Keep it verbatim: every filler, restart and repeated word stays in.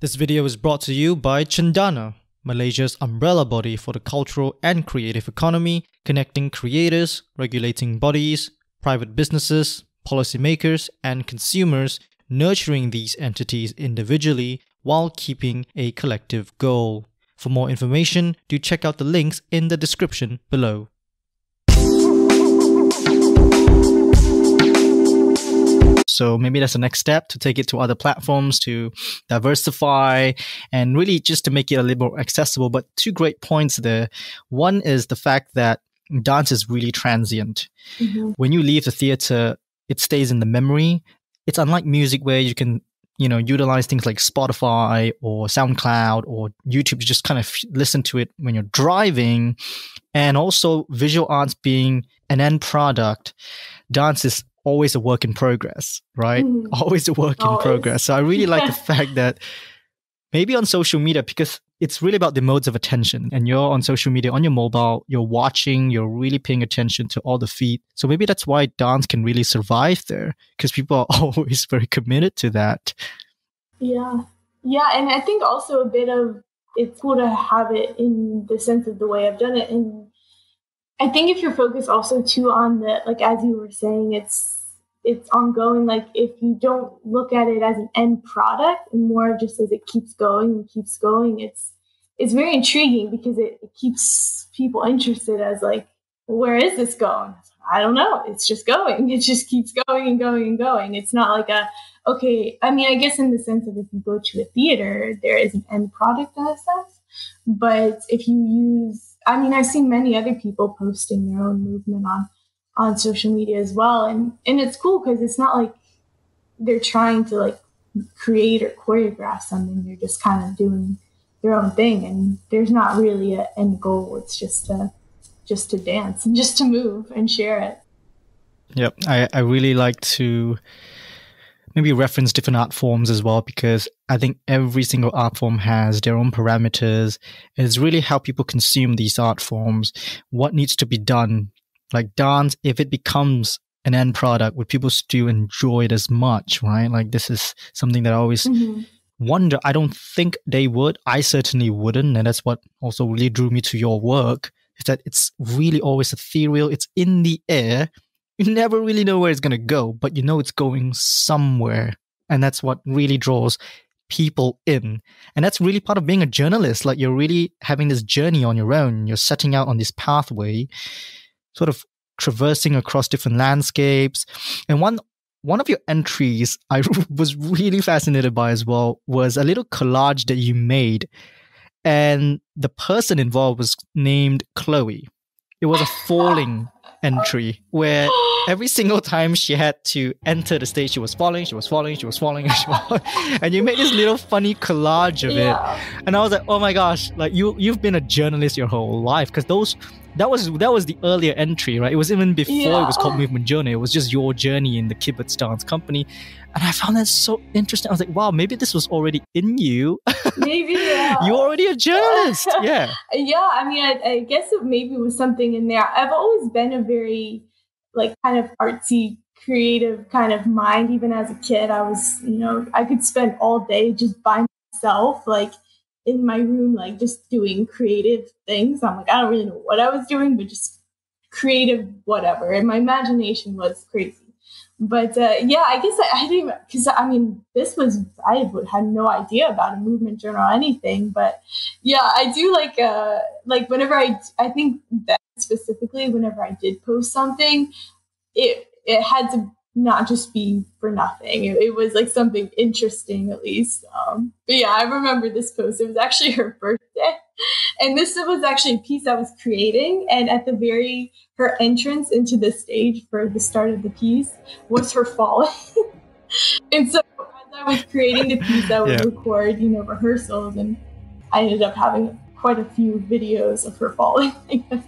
This video is brought to you by CENDANA, Malaysia's umbrella body for the cultural and creative economy, connecting creators, regulating bodies, private businesses, policymakers, and consumers, nurturing these entities individually while keeping a collective goal. For more information, do check out the links in the description below. So maybe that's the next step, to take it to other platforms, to diversify, and really just to make it a little more accessible. But two great points there. One is the fact that dance is really transient. Mm-hmm. When you leave the theater, it stays in the memory. It's unlike music where you can, you know, utilize things like Spotify or SoundCloud or YouTube. You just kind of listen to it when you're driving. And also visual arts being an end product, dance is always a work in progress, right? Mm. Always a work always. in progress. So I really like the fact that maybe on social media, because it's really about the modes of attention, and you're on social media, on your mobile, you're watching, you're really paying attention to all the feed. So maybe that's why dance can really survive there, because people are always very committed to that. Yeah. Yeah. And I think also a bit of, it's cool to have it in the sense of the way I've done it. And I think if you're focused also too on the, like, as you were saying, it's, it's ongoing. Like if you don't look at it as an end product and more just as it keeps going and keeps going, it's, it's very intriguing because it, it keeps people interested as like, where is this going? I don't know. It's just going. It just keeps going and going and going. It's not like a, okay. I mean, I guess in the sense of if you go to a theater, there is an end product in a sense, but if you use, I mean, I've seen many other people posting their own movement on, on social media as well. And, and it's cool because it's not like they're trying to like create or choreograph something. They're just kind of doing their own thing. And there's not really an end goal. It's just to, just to dance and just to move and share it. Yep. I, I really like to maybe reference different art forms as well, because I think every single art form has their own parameters. And it's really how people consume these art forms, what needs to be done. Like dance, if it becomes an end product, would people still enjoy it as much, right? Like this is something that I always mm-hmm. wonder. I don't think they would. I certainly wouldn't. And that's what also really drew me to your work, is that it's really always ethereal. It's in the air. You never really know where it's going to go, but you know it's going somewhere. And that's what really draws people in. And that's really part of being a journalist. Like you're really having this journey on your own. You're setting out on this pathway, sort of traversing across different landscapes. And one one of your entries I was really fascinated by as well was a little collage that you made. And the person involved was named Chloe. It was a falling entry where every single time she had to enter the stage, she was falling, she was falling, she was falling. She was falling. And you made this little funny collage of yeah. it. And I was like, oh my gosh, like you, you've been a journalist your whole life. Because those... That was that was the earlier entry, right? It was even before yeah. it was called Movement Journey. It was just your journey in the Kibbutz Dance Company. And I found that so interesting. I was like, wow, maybe this was already in you. Maybe, yeah. You're already a journalist. Yeah. Yeah, I mean, I, I guess it maybe was something in there. I've always been a very, like, kind of artsy, creative kind of mind. Even as a kid, I was, you know, I could spend all day just by myself, like, in my room, like just doing creative things. I'm like, I don't really know what I was doing, but just creative whatever. And my imagination was crazy. But uh, yeah, I guess I, I didn't, because I mean, this was, I had no idea about a movement journal or anything. But yeah, I do like, uh, like whenever I, I think that specifically, whenever I did post something, it it had to not just be for nothing. It, it was like something interesting, at least. Um, but yeah, I remember this post. It was actually her birthday. And this was actually a piece I was creating. And at the very, her entrance into the stage for the start of the piece was her falling. And so as I was creating the piece, I would yeah. record, you know, rehearsals. And I ended up having quite a few videos of her falling, I guess.